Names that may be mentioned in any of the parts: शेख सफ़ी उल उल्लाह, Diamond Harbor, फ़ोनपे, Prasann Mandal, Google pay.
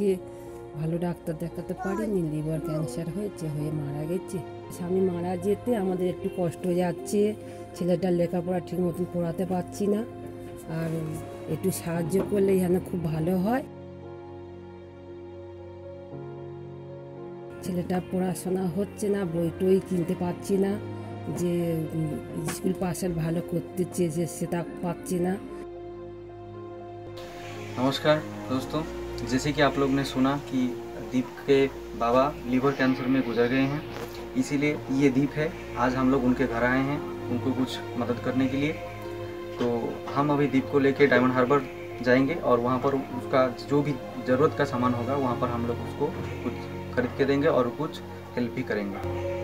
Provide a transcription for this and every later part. के भलो doctor देखाते liver cancer हो मारा गेछे। स्वामी मारा जेते आमादेर एकटू कष्ट हो जाच्छे, छेलेटार लेखापड़ा ठीक मतो पढ़ाते पारछि ना, और एकटू साहाज्य करले एखाने खूब भालो हय। छेलेटार पढ़ाशोना होच्छे ना, बोई टई किनते पारछि ना, जे स्कूल पासेर भालो करते चेये सेटा पारछि ना। नमस्कार दोस्तों, जैसे कि आप लोग ने सुना कि दीप के बाबा लीवर कैंसर में गुजर गए हैं, इसीलिए ये दीप है, आज हम लोग उनके घर आए हैं उनको कुछ मदद करने के लिए। तो हम अभी दीप को लेके डायमंड हार्बर जाएंगे और वहाँ पर उसका जो भी ज़रूरत का सामान होगा वहाँ पर हम लोग उसको कुछ खरीद के देंगे और कुछ हेल्प भी करेंगे।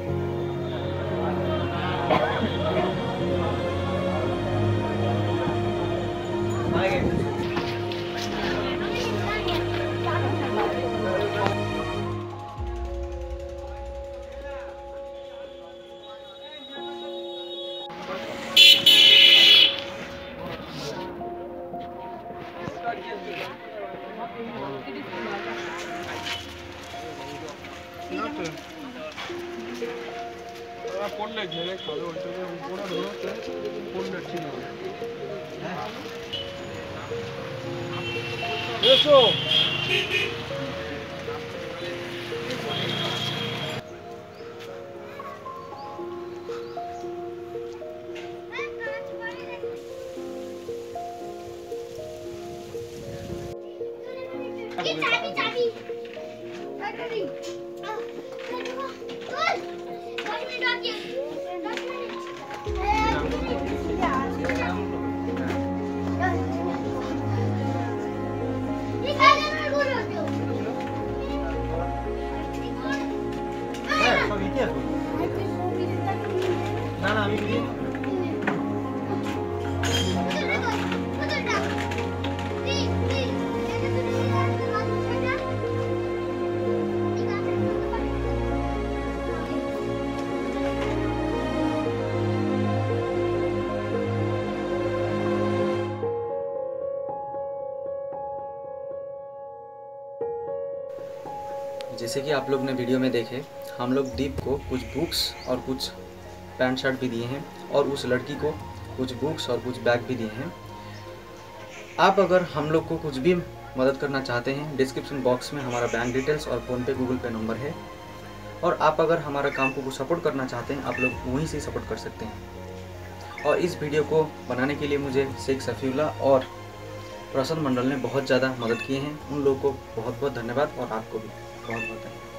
जैसे कि आप लोग ने वीडियो में देखे, हम लोग दीप को कुछ बुक्स और कुछ पैंट शर्ट भी दिए हैं और उस लड़की को कुछ बुक्स और कुछ बैग भी दिए हैं। आप अगर हम लोग को कुछ भी मदद करना चाहते हैं, डिस्क्रिप्शन बॉक्स में हमारा बैंक डिटेल्स और फ़ोनपे गूगल पे नंबर है, और आप अगर हमारा काम को सपोर्ट करना चाहते हैं आप लोग वहीं से सपोर्ट कर सकते हैं। और इस वीडियो को बनाने के लिए मुझे शेख सफ़ी उल उल्लाह और प्रसन्न मंडल ने बहुत ज़्यादा मदद किए हैं, उन लोगों को बहुत बहुत धन्यवाद और आपको भी बहुत बहुत धन्यवाद।